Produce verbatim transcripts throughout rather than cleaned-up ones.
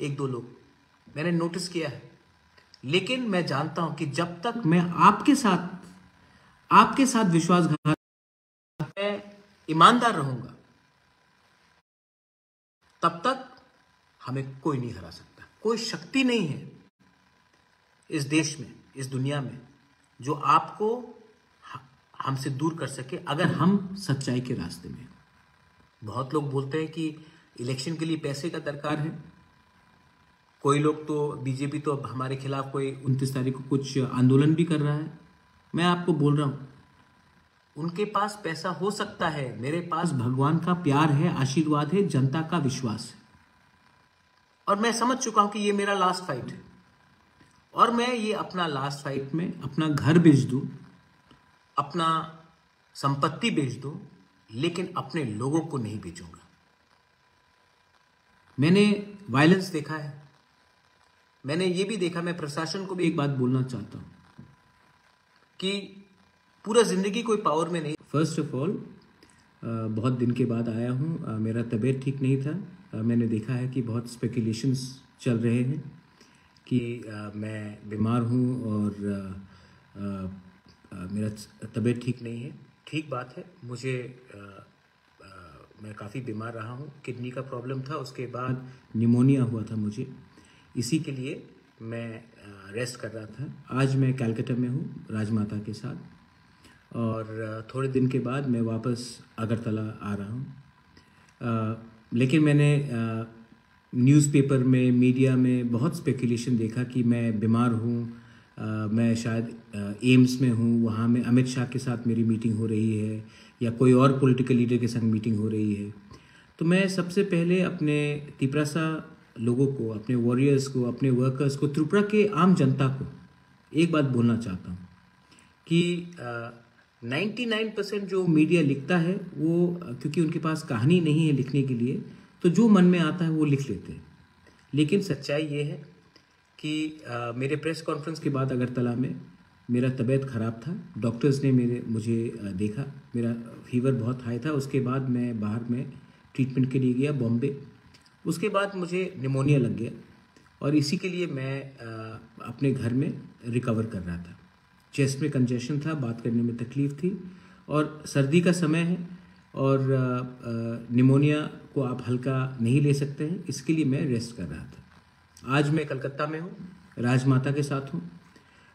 एक दो लोग, मैंने नोटिस किया है। लेकिन मैं जानता हूं कि जब तक मैं आपके साथ आपके साथ विश्वासघात मैं ईमानदार रहूंगा, तब तक हमें कोई नहीं हरा सकता। कोई शक्ति नहीं है इस देश में, इस दुनिया में, जो आपको हमसे दूर कर सके अगर हम सच्चाई के रास्ते में। बहुत लोग बोलते हैं कि इलेक्शन के लिए पैसे का दरकार है। कोई लोग तो, बीजेपी तो अब हमारे खिलाफ कोई उनतीस तारीख को कुछ आंदोलन भी कर रहा है। मैं आपको बोल रहा हूँ, उनके पास पैसा हो सकता है, मेरे पास भगवान का प्यार है, आशीर्वाद है, जनता का विश्वास है। और मैं समझ चुका हूँ कि ये मेरा लास्ट फाइट है, और मैं ये अपना लास्ट फाइट में अपना घर बेच दूँ, अपना संपत्ति बेच दूँ, लेकिन अपने लोगों को नहीं बेचूंगा। मैंने वायलेंस देखा है, मैंने ये भी देखा। मैं प्रशासन को भी एक बात बोलना चाहता हूँ कि पूरा ज़िंदगी कोई पावर में नहीं। फर्स्ट ऑफ ऑल, बहुत दिन के बाद आया हूँ, मेरा तबीयत ठीक नहीं था। आ, मैंने देखा है कि बहुत स्पेकुलेशंस चल रहे हैं कि आ, मैं बीमार हूँ और आ, आ, मेरा तबीयत ठीक नहीं है। ठीक बात है, मुझे आ, आ, मैं काफ़ी बीमार रहा हूँ। किडनी का प्रॉब्लम था, उसके बाद निमोनिया हुआ था मुझे। इसी के लिए मैं रेस्ट कर रहा था। आज मैं कलकत्ता में हूँ राजमाता के साथ, और थोड़े दिन के बाद मैं वापस अगरतला आ रहा हूँ। लेकिन मैंने न्यूज़पेपर में, मीडिया में बहुत स्पेकुलेशन देखा कि मैं बीमार हूँ, मैं शायद एम्स में हूँ, वहाँ में अमित शाह के साथ मेरी मीटिंग हो रही है या कोई और पॉलिटिकल लीडर के संग मीटिंग हो रही है। तो मैं सबसे पहले अपने तिपरासा लोगों को, अपने वॉरियर्स को, अपने वर्कर्स को, त्रिपुरा के आम जनता को एक बात बोलना चाहता हूँ कि निन्यानवे परसेंट जो मीडिया लिखता है वो, क्योंकि उनके पास कहानी नहीं है लिखने के लिए, तो जो मन में आता है वो लिख लेते हैं। लेकिन सच्चाई ये है कि आ, मेरे प्रेस कॉन्फ्रेंस के बाद अगरतला में मेरा तबीयत ख़राब था। डॉक्टर्स ने मेरे मुझे देखा, मेरा फीवर बहुत हाई था। उसके बाद मैं बाहर में ट्रीटमेंट के लिए गया बॉम्बे। उसके बाद मुझे निमोनिया लग गया, और इसी के लिए मैं आ, अपने घर में रिकवर कर रहा था। चेस्ट में कंजेशन था, बात करने में तकलीफ़ थी, और सर्दी का समय है, और आ, आ, निमोनिया को आप हल्का नहीं ले सकते हैं। इसके लिए मैं रेस्ट कर रहा था। आज मैं कलकत्ता में हूँ, राजमाता के साथ हूँ।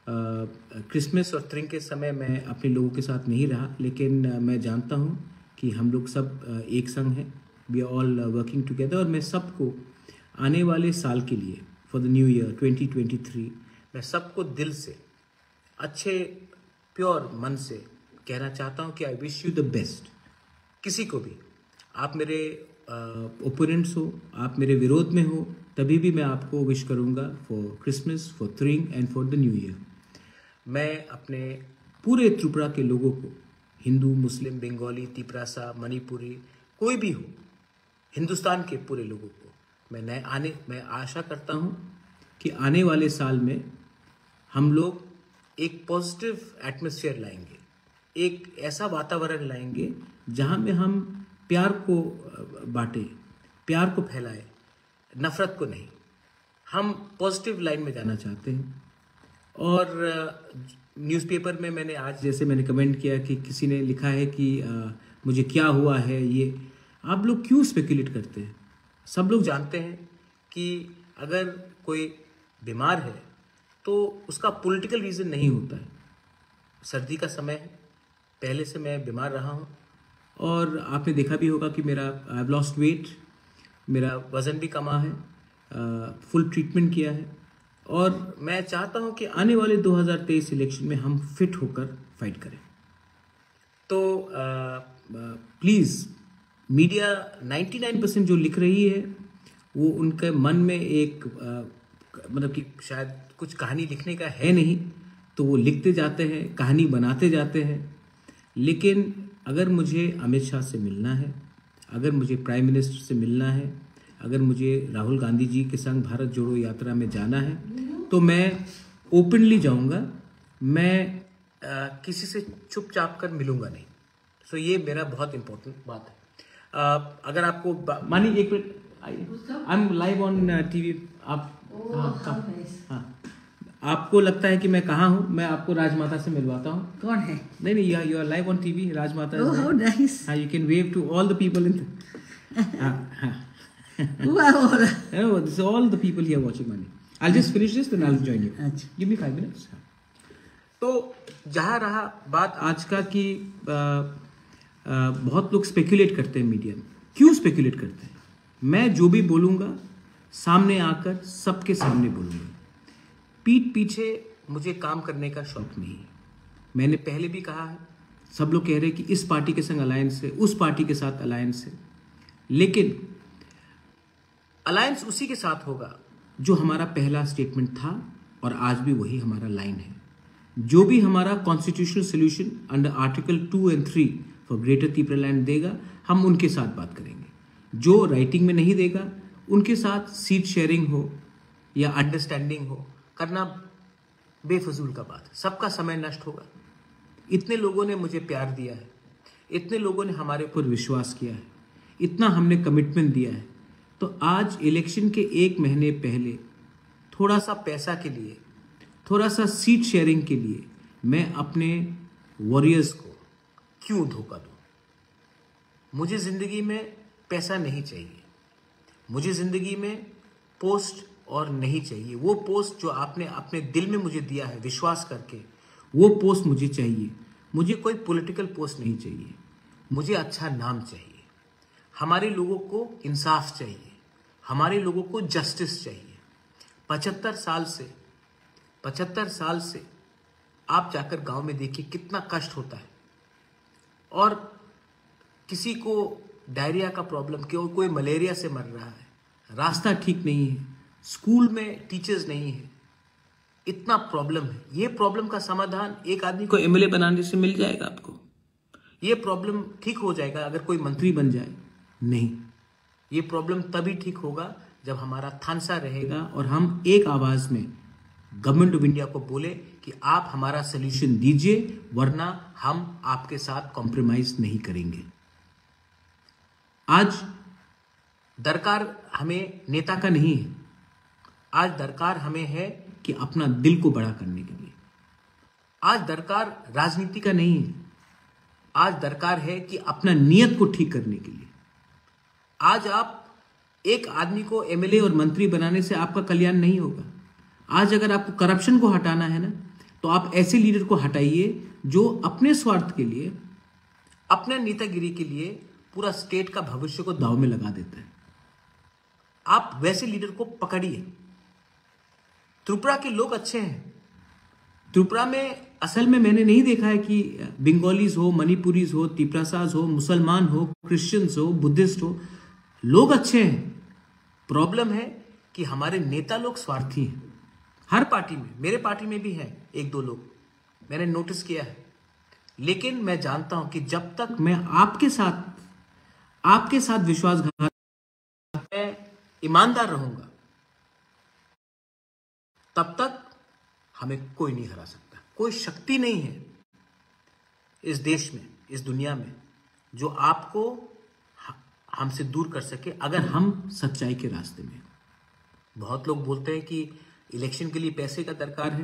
क्रिसमस और त्रिंग के समय मैं अपने लोगों के साथ नहीं रहा, लेकिन आ, मैं जानता हूँ कि हम लोग सब आ, एक संग हैं। We are all working together. और मैं सबको आने वाले साल के लिए, for the new year twenty twenty three, मैं सबको दिल से, अच्छे प्योर मन से कहना चाहता हूँ कि I wish you the best. किसी को भी, आप मेरे ओपोनेंट्स हो, आप मेरे विरोध में हो, तभी भी मैं आपको विश करूँगा for Christmas, for थ्रिंग and for the new year. मैं अपने पूरे त्रिपुरा के लोगों को, हिंदू, मुस्लिम, बंगाली, तिपरासा, मणिपुरी, कोई भी हो, हिंदुस्तान के पूरे लोगों को मैं नए आने मैं आशा करता हूँ कि आने वाले साल में हम लोग एक पॉजिटिव एटमॉस्फेयर लाएंगे, एक ऐसा वातावरण लाएंगे जहाँ में हम प्यार को बांटें, प्यार को फैलाएं, नफरत को नहीं। हम पॉजिटिव लाइन में जाना चाहते हैं। और न्यूज़पेपर में मैंने आज, जैसे मैंने कमेंट किया कि किसी ने लिखा है कि आ, मुझे क्या हुआ है, ये आप लोग क्यों स्पेकुलेट करते हैं? सब लोग जानते हैं कि अगर कोई बीमार है तो उसका पॉलिटिकल रीज़न नहीं होता है। सर्दी का समय है, पहले से मैं बीमार रहा हूँ, और आपने देखा भी होगा कि मेरा आई हैव लॉस्ट वेट, मेरा वज़न भी कमा है, फुल ट्रीटमेंट किया है। और मैं चाहता हूँ कि आने वाले दो हज़ार तेईस इलेक्शन में हम फिट होकर फाइट करें। तो प्लीज़, मीडिया निन्यानवे परसेंट जो लिख रही है वो उनके मन में एक आ, मतलब कि शायद कुछ कहानी लिखने का है नहीं, तो वो लिखते जाते हैं, कहानी बनाते जाते हैं। लेकिन अगर मुझे अमित शाह से मिलना है, अगर मुझे प्राइम मिनिस्टर से मिलना है, अगर मुझे राहुल गांधी जी के संग भारत जोड़ो यात्रा में जाना है, तो मैं ओपनली जाऊंगा। मैं आ, किसी से चुपचाप कर मिलूंगा नहीं। सो so, ये मेरा बहुत इम्पोर्टेंट बात है। आ, अगर आपको मानिए एक minute, I am live on TV. आप हाँ, आपको लगता है कि मैं कहाँ हूँ, मैं आपको राजमाता से मिलवाता हूँ। कौन है? नहीं नहीं, you are live on TV, Rajmata. Oh how nice. हां, you can wave to all the people in हां हां, who are all, no this all the people here watching money. I will just finish this then I will join you. अच्छा, give me five minutes. तो जहाँ रहा बात आज का कि आ, आ, बहुत लोग स्पेक्यूलेट करते हैं मीडिया में। क्यों स्पेक्यूलेट करते हैं? मैं जो भी बोलूँगा सामने आकर सबके सामने बोलूँगा, पीठ पीछे मुझे काम करने का शौक नहीं है। मैंने पहले भी कहा है, सब लोग कह रहे हैं कि इस पार्टी के संग अलायंस है, उस पार्टी के साथ अलायंस है, लेकिन अलायंस उसी के साथ होगा जो हमारा पहला स्टेटमेंट था और आज भी वही हमारा लाइन है। जो भी हमारा constitutional solution under article two and three for greater Tipraland देगा, हम उनके साथ बात करेंगे। जो राइटिंग में नहीं देगा, उनके साथ सीट शेयरिंग हो या अंडरस्टैंडिंग हो, करना बेफजूल का बात है। सबका समय नष्ट होगा। इतने लोगों ने मुझे प्यार दिया है, इतने लोगों ने हमारे ऊपर विश्वास किया है, इतना हमने कमिटमेंट दिया है। तो आज इलेक्शन के एक महीने पहले थोड़ा सा पैसा के लिए, थोड़ा सा सीट शेयरिंग के लिए मैं अपने वॉरियर्स को क्यों धोखा दूँ? मुझे ज़िंदगी में पैसा नहीं चाहिए, मुझे ज़िंदगी में पोस्ट और नहीं चाहिए। वो पोस्ट जो आपने अपने दिल में मुझे दिया है विश्वास करके, वो पोस्ट मुझे चाहिए। मुझे कोई पॉलिटिकल पोस्ट नहीं चाहिए, मुझे अच्छा नाम चाहिए। हमारे लोगों को इंसाफ चाहिए, हमारे लोगों को जस्टिस चाहिए। पचहत्तर साल से पचहत्तर साल से आप जाकर गांव में देखिए कितना कष्ट होता है। और किसी को डायरिया का प्रॉब्लम, क्यों कोई मलेरिया से मर रहा है, रास्ता ठीक नहीं है, स्कूल में टीचर्स नहीं है, इतना प्रॉब्लम है। ये प्रॉब्लम का समाधान एक आदमी को एमएलए बनाने से मिल जाएगा? आपको ये प्रॉब्लम ठीक हो जाएगा अगर कोई मंत्री बन जाए? नहीं, ये प्रॉब्लम तभी ठीक होगा जब हमारा थानसा रहेगा और हम एक आवाज़ में गवर्नमेंट ऑफ इंडिया को बोले कि आप हमारा सल्यूशन दीजिए, वरना हम आपके साथ कॉम्प्रोमाइज़ नहीं करेंगे। आज दरकार हमें नेता का नहीं है, आज दरकार हमें है कि अपना दिल को बड़ा करने के लिए। आज दरकार राजनीति का नहीं है, आज दरकार है कि अपना नीयत को ठीक करने के लिए। आज आप एक आदमी को एमएलए और मंत्री बनाने से आपका कल्याण नहीं होगा। आज अगर आपको करप्शन को हटाना है ना, तो आप ऐसे लीडर को हटाइए जो अपने स्वार्थ के लिए, अपने नेतागिरी के लिए पूरा स्टेट का भविष्य को दांव में लगा देता है। आप वैसे लीडर को पकड़िए। त्रिपुरा के लोग अच्छे हैं। त्रिपुरा में असल में मैंने नहीं देखा है कि बंगालीज हो, मणिपुरीज हो, तिपरासाज हो, मुसलमान हो, क्रिश्चियंस हो, बुद्धिस्ट हो, लोग अच्छे हैं। प्रॉब्लम है कि हमारे नेता लोग स्वार्थी हैं। हर पार्टी में, मेरे पार्टी में भी हैं एक दो लोग, मैंने नोटिस किया है। लेकिन मैं जानता हूं कि जब तक मैं आपके साथ आपके साथ विश्वासघात में ईमानदार रहूंगा, तब तक हमें कोई नहीं हरा सकता। कोई शक्ति नहीं है इस देश में, इस दुनिया में, जो आपको हमसे दूर कर सके अगर हम सच्चाई के रास्ते में। बहुत लोग बोलते हैं कि इलेक्शन के लिए पैसे का दरकार है।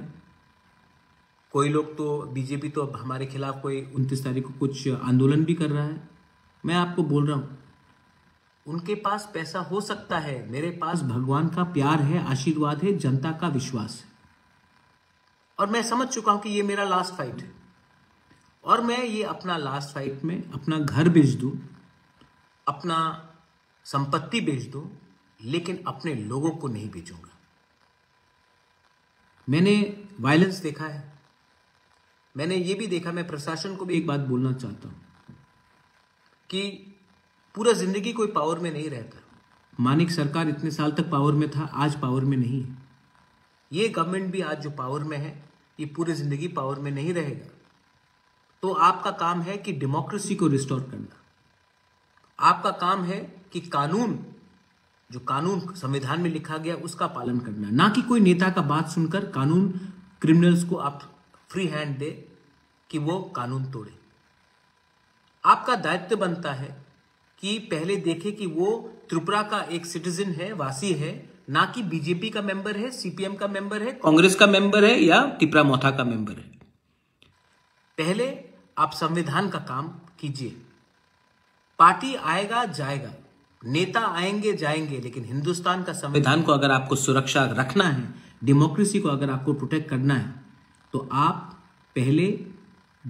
कोई लोग तो, बीजेपी तो हमारे खिलाफ कोई उनतीस तारीख को कुछ आंदोलन भी कर रहा है। मैं आपको बोल रहा हूँ, उनके पास पैसा हो सकता है, मेरे पास भगवान का प्यार है, आशीर्वाद है, जनता का विश्वास है। और मैं समझ चुका हूं कि ये मेरा लास्ट फाइट है, और मैं ये अपना लास्ट फाइट में अपना घर बेच दूं, अपना संपत्ति बेच दूं, लेकिन अपने लोगों को नहीं बेचूंगा। मैंने वायलेंस देखा है, मैंने ये भी देखा। मैं प्रशासन को भी एक बात बोलना चाहता हूं कि पूरा जिंदगी कोई पावर में नहीं रहता। मानिक सरकार इतने साल तक पावर में था, आज पावर में नहीं है। ये गवर्नमेंट भी आज जो पावर में है, ये पूरी जिंदगी पावर में नहीं रहेगा। तो आपका काम है कि डेमोक्रेसी को रिस्टोर करना। आपका काम है कि कानून, जो कानून संविधान में लिखा गया, उसका पालन करना, ना कि कोई नेता का बात सुनकर कानून क्रिमिनल्स को आप फ्री हैंड दे कि वो कानून तोड़े। आपका दायित्व बनता है कि पहले देखे कि वो त्रिपुरा का एक सिटीजन है, वासी है, ना कि बीजेपी का मेंबर है, सीपीएम का मेंबर है, कांग्रेस का मेंबर है या त्रिपुरा मोथा का मेंबर है। पहले आप संविधान का काम कीजिए। पार्टी आएगा जाएगा, नेता आएंगे जाएंगे, लेकिन हिंदुस्तान का संविधान को अगर आपको सुरक्षा रखना है, डेमोक्रेसी को अगर आपको प्रोटेक्ट करना है, तो आप पहले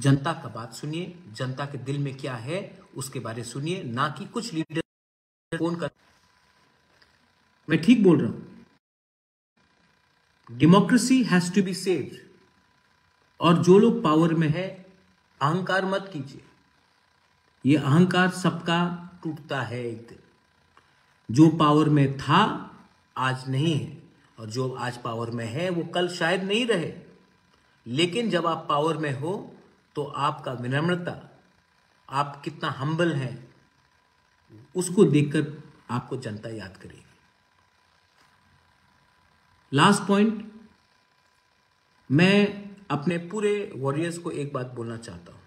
जनता का बात सुनिए, जनता के दिल में क्या है उसके बारे सुनिए, ना कि कुछ लीडर कौन कर। मैं ठीक बोल रहा हूं? Democracy has to be saved. और जो लोग पावर में है, अहंकार मत कीजिए। ये अहंकार सबका टूटता है एक दिन। जो पावर में था आज नहीं है, और जो आज पावर में है वो कल शायद नहीं रहे। लेकिन जब आप पावर में हो तो आपका विनम्रता, आप कितना हम्बल हैं, उसको देखकर आपको जनता याद करेगी। लास्ट पॉइंट, मैं अपने पूरे वॉरियर्स को एक बात बोलना चाहता हूँ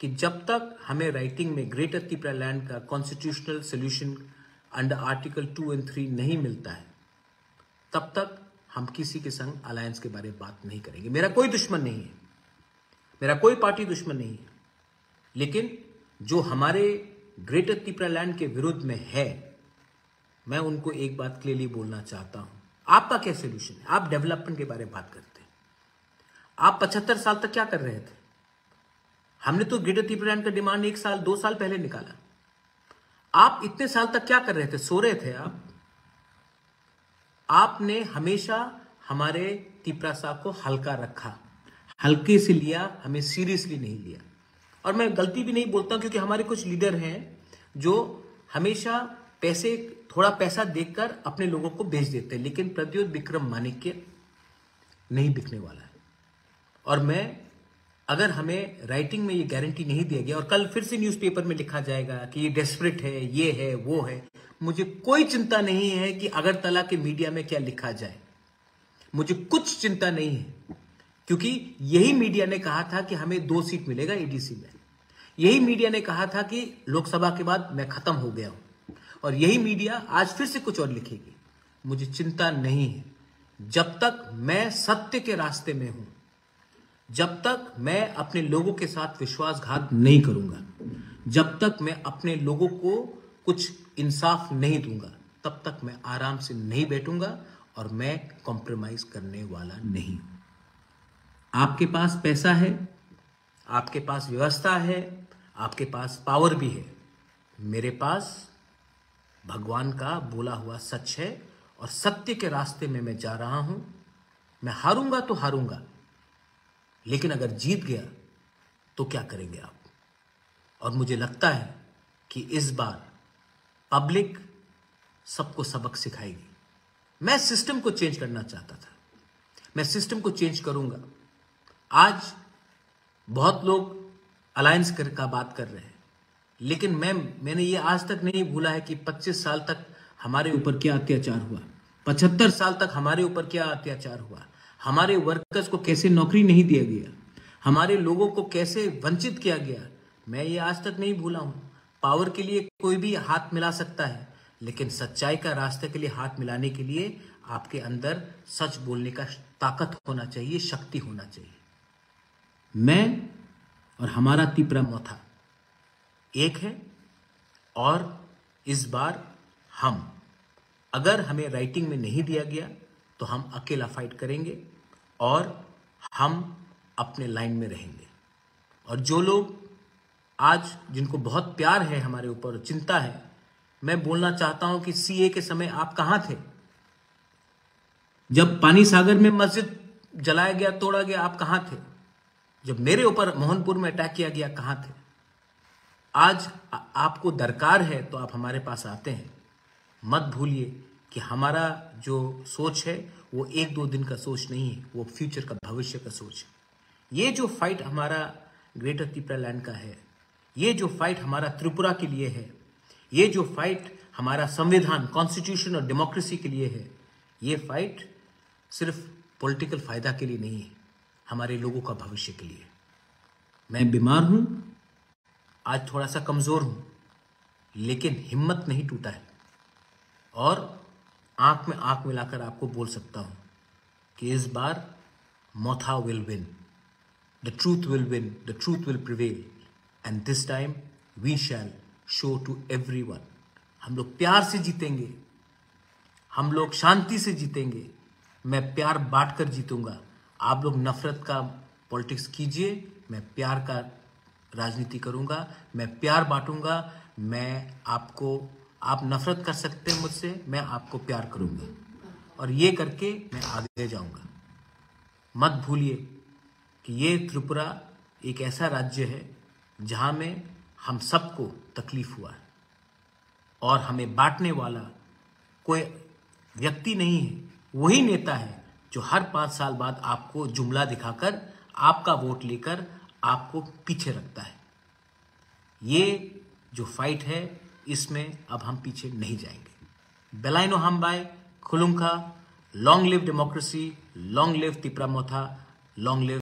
कि जब तक हमें राइटिंग में ग्रेटर तिपरालैंड का constitutional solution under article two and three नहीं मिलता है, तब तक हम किसी के संग अलायंस के बारे में बात नहीं करेंगे। मेरा कोई दुश्मन नहीं है, मेरा कोई पार्टी दुश्मन नहीं है, लेकिन जो हमारे ग्रेटर तिपरालैंड के विरुद्ध में है, मैं उनको एक बात क्लियरली बोलना चाहता हूँ, आपका क्या सोल्यूशन है? आप डेवलपमेंट के बारे में बात करते हैं। आप पचहत्तर साल तक क्या कर रहे थे? हमने तो ग्रेटर तिपरालैंड का डिमांड एक साल दो साल पहले निकाला। आप इतने साल तक क्या कर रहे थे? सो रहे थे आप। आपने हमेशा हमारे तिपरा साहब को हल्का रखा, हल्के से लिया, हमें सीरियसली नहीं लिया। और मैं गलती भी नहीं बोलता, क्योंकि हमारे कुछ लीडर हैं जो हमेशा पैसे, थोड़ा पैसा देखकर अपने लोगों को भेज देते हैं, लेकिन प्रद्योत विक्रम माणिक्य नहीं बिकने वाला है। और मैं, अगर हमें राइटिंग में ये गारंटी नहीं दिया गया और कल फिर से न्यूज़पेपर में लिखा जाएगा कि ये डेस्परेट है, ये है, वो है, मुझे कोई चिंता नहीं है कि अगरतला के मीडिया में क्या लिखा जाए। मुझे कुछ चिंता नहीं है, क्योंकि यही मीडिया ने कहा था कि हमें दो सीट मिलेगा एडीसी में। यही मीडिया ने कहा था कि लोकसभा के बाद मैं खत्म हो गया हूं, और यही मीडिया आज फिर से कुछ और लिखेगी। मुझे चिंता नहीं है। जब तक मैं सत्य के रास्ते में हूं, जब तक मैं अपने लोगों के साथ विश्वासघात नहीं करूंगा, जब तक मैं अपने लोगों को कुछ इंसाफ नहीं दूंगा, तब तक मैं आराम से नहीं बैठूंगा और मैं कॉम्प्रोमाइज करने वाला नहीं। आपके पास पैसा है, आपके पास व्यवस्था है, आपके पास पावर भी है। मेरे पास भगवान का बोला हुआ सच है, और सत्य के रास्ते में मैं जा रहा हूं। मैं हारूंगा तो हारूंगा, लेकिन अगर जीत गया तो क्या करेंगे आप? और मुझे लगता है कि इस बार पब्लिक सबको सबक सिखाएगी। मैं सिस्टम को चेंज करना चाहता था, मैं सिस्टम को चेंज करूंगा। आज बहुत लोग अलायंस कर का बात कर रहे हैं, लेकिन मैं मैंने ये आज तक नहीं भूला है कि पच्चीस साल तक हमारे ऊपर क्या अत्याचार हुआ, पचहत्तर साल तक हमारे ऊपर क्या अत्याचार हुआ, हमारे वर्कर्स को कैसे नौकरी नहीं दिया गया, हमारे लोगों को कैसे वंचित किया गया। मैं ये आज तक नहीं भूला हूँ। पावर के लिए कोई भी हाथ मिला सकता है, लेकिन सच्चाई का रास्ते के लिए हाथ मिलाने के लिए आपके अंदर सच बोलने का ताकत होना चाहिए, शक्ति होना चाहिए। मैं और हमारा तिपरा मोथा एक है, और इस बार हम, अगर हमें राइटिंग में नहीं दिया गया तो हम अकेला फाइट करेंगे और हम अपने लाइन में रहेंगे। और जो लोग आज, जिनको बहुत प्यार है हमारे ऊपर, चिंता है, मैं बोलना चाहता हूं कि सीए के समय आप कहां थे? जब पानी सागर में मस्जिद जलाया गया, तोड़ा गया, आप कहां थे? जब मेरे ऊपर मोहनपुर में अटैक किया गया, कहां थे? आज आपको दरकार है तो आप हमारे पास आते हैं। मत भूलिए कि हमारा जो सोच है वो एक दो दिन का सोच नहीं है, वो फ्यूचर का, भविष्य का सोच है। ये जो फाइट हमारा ग्रेटर तिपरालैंड का है, ये जो फाइट हमारा त्रिपुरा के लिए है, ये जो फाइट हमारा संविधान, कॉन्स्टिट्यूशन और डेमोक्रेसी के लिए है, ये फाइट सिर्फ पॉलिटिकल फायदा के लिए नहीं है, हमारे लोगों का भविष्य के लिए। मैं बीमार हूँ, आज थोड़ा सा कमज़ोर हूँ, लेकिन हिम्मत नहीं टूटा है। और आँख में आँख मिलाकर आपको बोल सकता हूँ कि इस बार Motha will win, the truth will win, the truth will prevail and this time we shall show to everyone. हम लोग प्यार से जीतेंगे, हम लोग शांति से जीतेंगे, मैं प्यार बांटकर जीतूंगा। आप लोग नफरत का पॉलिटिक्स कीजिए, मैं प्यार का राजनीति करूंगा, मैं प्यार बांटूंगा। मैं आपको, आप नफरत कर सकते हैं मुझसे, मैं आपको प्यार करूंगा और ये करके मैं आगे जाऊंगा। मत भूलिए कि ये त्रिपुरा एक ऐसा राज्य है जहां में हम सबको तकलीफ हुआ है और हमें बांटने वाला कोई व्यक्ति नहीं है, वही नेता है जो हर पाँच साल बाद आपको जुमला दिखाकर आपका वोट लेकर आपको पीछे रखता है। ये जो फाइट है इसमें अब हम पीछे नहीं जाएंगे। बेलाइनो हम बाय खुलुंखा, long live democracy, long live Tripura Motha, long live